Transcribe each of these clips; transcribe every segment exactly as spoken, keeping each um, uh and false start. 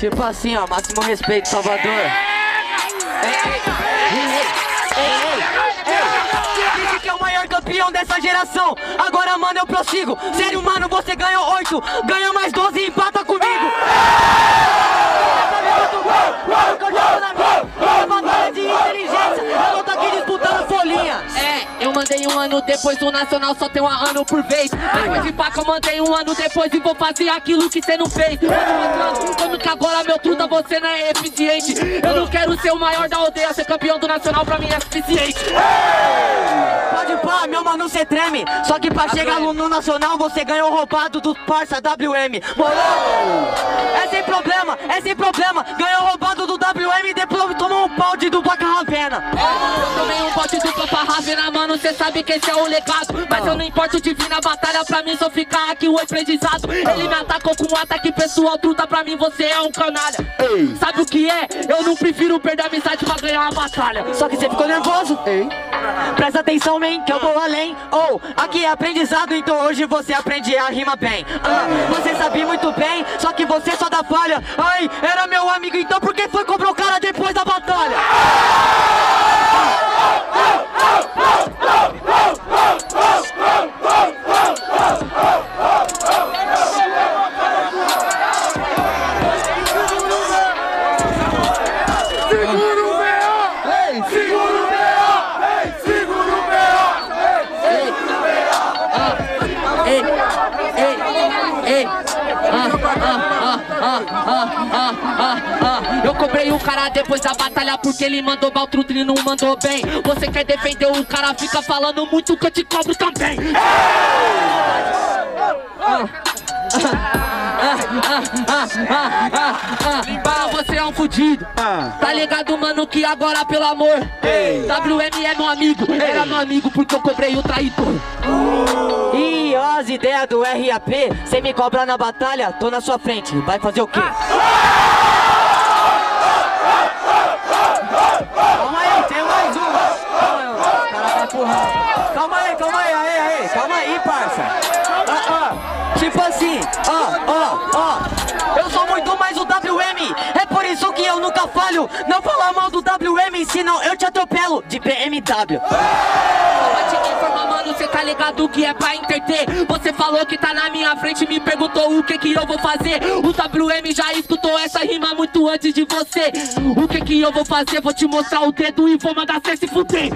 Tipo assim, ó, máximo respeito, Salvador. Ei, ei, ei, que é o maior campeão dessa geração. Agora, mano, eu prossigo. Sério, mano, você ganha oito, ganha mais doze e empata comigo. Mandei um ano depois, o nacional só tem um ano por vez. Depois de paca eu mandei um ano depois e vou fazer aquilo que cê não fez. Como que agora, meu truta, você não é eficiente. Eu não quero ser o maior da aldeia, ser campeão do nacional pra mim é suficiente. Pode pá, meu mano, cê treme. Só que pra chegar no nacional você ganha o roubado do parça W M. É sem problema, é sem problema. Ganhou o roubado do W M e depois tomou um balde do Boca Ravena. Eu tomei um balde do Boca Ravena, mano. Cê sabe que esse é o legado, mas eu não importo de vir na batalha, pra mim só ficar aqui o aprendizado. Ele me atacou com um ataque pessoal, truta, pra mim você é um canalha. Ei. Sabe o que é? Eu não prefiro perder a amizade pra ganhar uma batalha. Só que você ficou nervoso. Ei. Presta atenção, man, que eu vou além. Ou, oh, aqui é aprendizado, então hoje você aprende a rima bem. Ah, você sabia muito bem, só que você só dá falha. Ai, era meu amigo, então por que foi comprar o cara depois da batalha? Eu cobrei o cara depois da batalha porque ele mandou mal, truta, ele não mandou bem. Você quer defender o cara, fica falando muito que eu te cobro também. Você é um fudido. Tá ligado, mano, que agora, pelo amor, W M é meu amigo. Era meu amigo porque eu cobrei o traidor. E ó, as ideias do R A P, cê me cobra na batalha, tô na sua frente, vai fazer o quê? Calma aí, tem mais um. Calma aí, calma aí, aí, aí, calma aí, parça. Ah, ah. Tipo assim, ó, ó, ó. Eu sou muito mais o W M, é por isso que eu nunca falho. Não fala mal do W M, senão eu te atropelo de B M W. Você tá ligado que é pra entreter. Você falou que tá na minha frente, me perguntou o que que eu vou fazer. O W M já escutou essa rima muito antes de você. O que que eu vou fazer? Vou te mostrar o dedo e vou mandar você se fuder.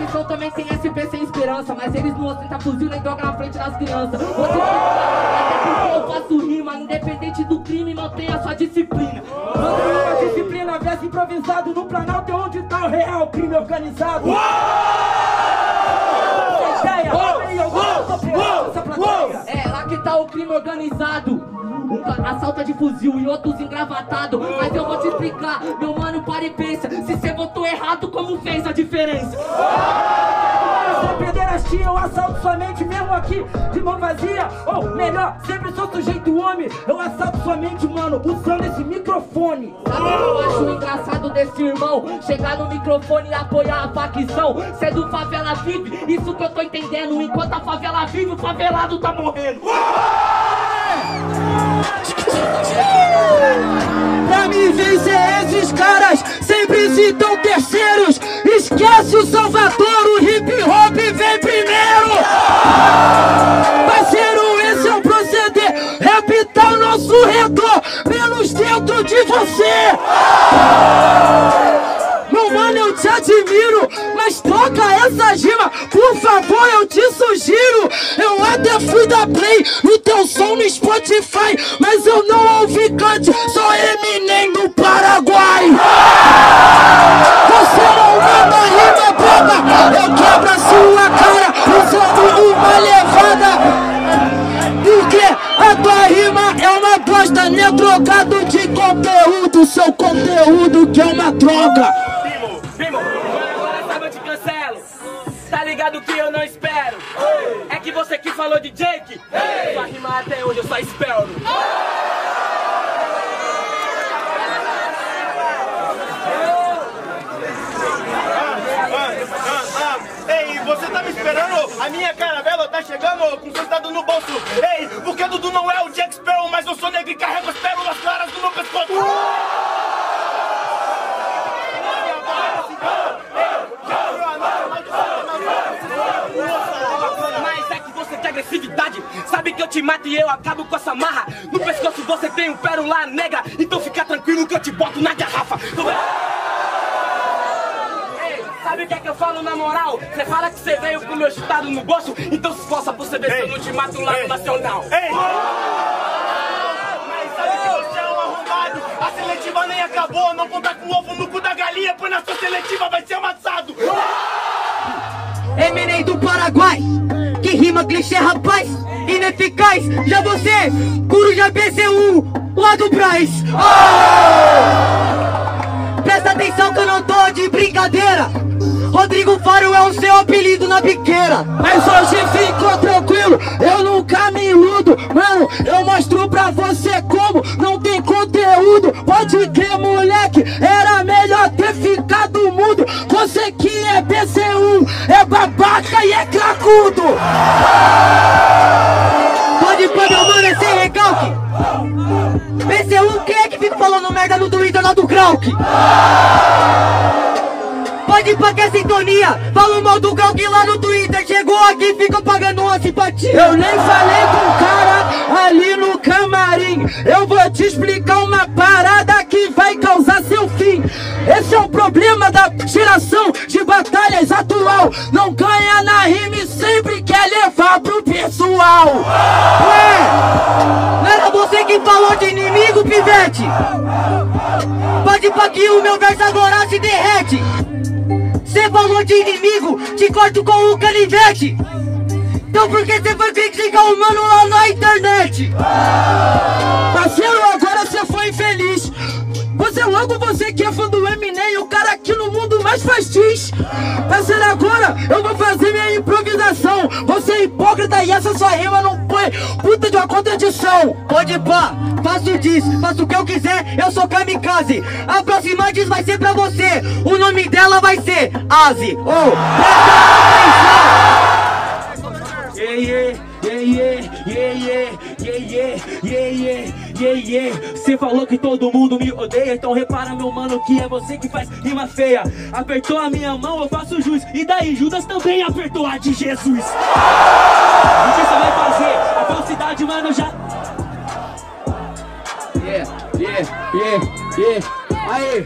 Então também sem S P, sem esperança, mas eles não ostentam fuzil nem droga na frente das crianças. Você até porque eu faço rima, independente do crime, mantenha sua disciplina. Mantenha sua disciplina, verso improvisado no Planalto é onde tá o real crime organizado. É lá que tá o crime organizado, assalta de fuzil e outros engravatados. Mas eu vou te explicar, meu mano, para e pensa. Se cê votou errado, como fez a diferença? Sou pederastia, eu assalto sua mente mesmo aqui de mão vazia. Ou melhor, sempre sou sujeito homem. Eu assalto sua mente, mano, usando esse microfone. Sabe o que eu acho engraçado desse irmão? Chegar no microfone e apoiar a facção. Cê do favela vive, isso que eu tô entendendo. Enquanto a favela vive, o favelado tá morrendo. Pra me vencer esses caras, sempre citam terceiros. Esquece o Salvador, o hip hop vem primeiro. Parceiro, esse é o proceder. Rap tá ao nosso redor, pelos dentro de você. Meu mano, eu te admiro, mas troca essa rima, por favor, eu te sugiro. Eu até fui da play no teu som no Spotify, mas eu não ouvi cante, só Eminem do Paraguai. Você não manda rima boba, eu quebro a sua cara usando uma levada. Porque a tua rima é uma bosta, né, trocado de conteúdo, seu conteúdo que é uma droga. Do que eu não espero. Ei. É que você que falou de Jake. Ei. Sua rima até hoje eu só espero. Ei, você tá me esperando? A minha caravela tá chegando com o soldado no bolso. Ei, porque Dudu não é o Jack Sparrow, mas eu sou negro e carrego as pérolas claras do meu gato e eu acabo com essa marra. No pescoço você tem um pérola negra, então fica tranquilo que eu te boto na garrafa. Sabe o que é que eu falo na moral? Você fala que você veio com meu chutado no bolso, então se esforça pra você ver se eu não te mato lá no Nacional. Ei! Mas sabe que você é um arrombado, a seletiva nem acabou, não conta com ovo no cu da galinha, pois na sua seletiva vai ser amassado. Eminei do Paraguai, que rima clichê rapaz, ineficaz, já você, Coruja B C U, lá do Brás. Oh! Presta atenção que eu não tô de brincadeira, Rodrigo Faro é o seu apelido na biqueira. Mas hoje ficou tranquilo, eu nunca me iludo, mano, eu mostro pra você como não tem conteúdo. Pode crer moleque, era melhor ter ficado mudo, você que é B C U, é babaca e é cracudo. Pode pôr meu mano, é sem recalque. B C U, quem é que fica falando merda no Twitter lá do Krauk? Pode pra que é sintonia, fala mal do Gal que lá no Twitter chegou aqui, ficam pagando uma simpatia. Eu nem falei com o cara ali no camarim, eu vou te explicar uma parada que vai causar seu fim. Esse é o problema da geração de batalhas atual, não ganha na rima e sempre quer levar pro pessoal. Ué, não era você que falou de inimigo, pivete? Pode pra que o meu verso agora se derrete. Cê falou de inimigo, te corto com o canivete. Então por que cê foi criticar o mano lá na internet? Parceiro, agora cê foi infeliz. Você logo, você que é fã do Eminem, o cara aqui no mundo mais fastiz. Parceiro, agora eu vou fazer minha improvisação. Você é hipócrita e essa sua rima não foi puta de uma contradição. Pode pá, faço diz, faço o que eu quiser, eu sou kamikaze. A próxima diz vai ser pra você, o nome dela vai ser Aze. Ou oh. yeah, yeah, yeah, yeah, yeah, yeah, yeah, yeah. Yeah, yeah. Cê falou que todo mundo me odeia, então repara meu mano que é você que faz rima feia. Apertou a minha mão, eu faço jus, e daí Judas também apertou a de Jesus. O que você vai fazer? A falsidade mano já... Yeah, yeah, yeah, yeah. Aê,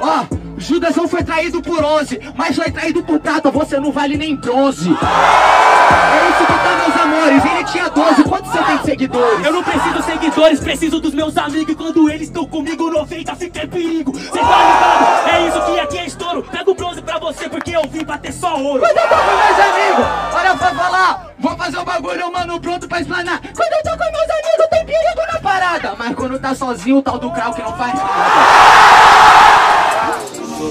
ó, oh, Judas não foi traído por onze, mas foi traído por prata, você não vale nem bronze. É isso que tá, meus amores, ele tinha doze, quantos você tem de seguidores? Eu não preciso de seguidores, preciso dos meus amigos, e quando eles estão comigo noventa fica em perigo. Cê tá ligado? É isso que aqui é estouro, pega o bronze pra você porque eu vim bater só ouro. Quando eu tô com meus amigos, olha pra falar, vou fazer o bagulho, mano, pronto pra explanar. Quando eu tô com meus amigos tem perigo na parada, mas quando tá sozinho o tal do Krauk que não faz nada.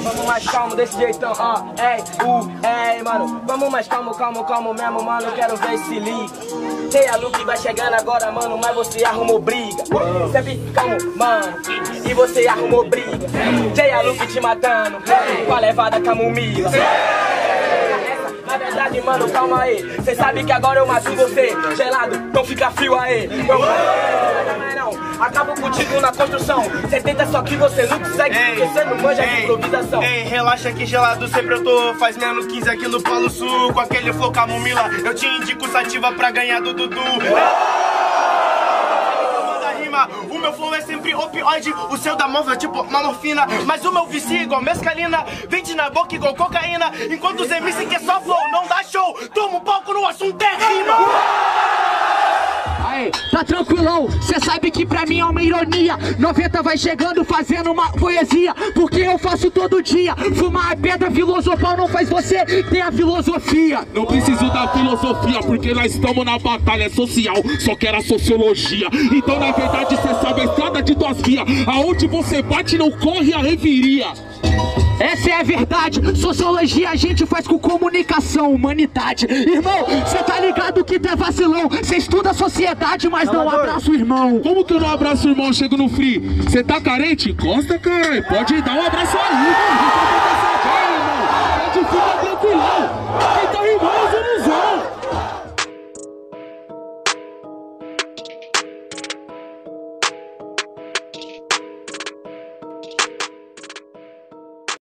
Vamos mais calmo, desse jeitão, ó, oh, ei, uh, ei, mano. Vamos mais calmo, calmo, calmo mesmo, mano, quero ver se liga. Tem a Lu que vai chegando agora, mano, mas você arrumou briga. Sempre calmo, mano, e você arrumou briga. Tem a Lu que te matando, com a levada camomila. Na verdade, mano, calma aí, cê sabe que agora eu mato você. Gelado, então fica frio aí. Acabo contigo na construção. Cê tenta só que você não consegue, porque cê não manja de improvisação. Ei, relaxa que gelado sempre eu tô. Faz menos quinze aqui no Polo Sul, com aquele flow camomila. Eu te indico sativa pra ganhar do Dudu. O meu flow é sempre opioide, o seu da móvel é tipo uma morfina. Mas o meu vicia igual mescalina, vende na boca igual cocaína. Enquanto os M C que é só flow, não dá show, toma um palco no assunto é rima. Aê, tá tranquilão, cê sabe que pra mim é uma ironia. noventa vai chegando fazendo uma poesia, porque eu faço todo dia. Fumar a pedra filosofal não faz você ter a filosofia. Não preciso da filosofia, porque nós estamos na batalha social, só que era sociologia. Então na verdade cê sabe a estrada de duas vias, aonde você bate não corre a reviria. Essa é a verdade, sociologia a gente faz com comunicação, humanidade. Irmão, cê tá ligado que tu é vacilão, cê estuda a sociedade, mas não abraça o irmão. Como que eu não abraço o irmão, chego no free? Cê tá carente? Gosta, caralho, pode dar um abraço aí.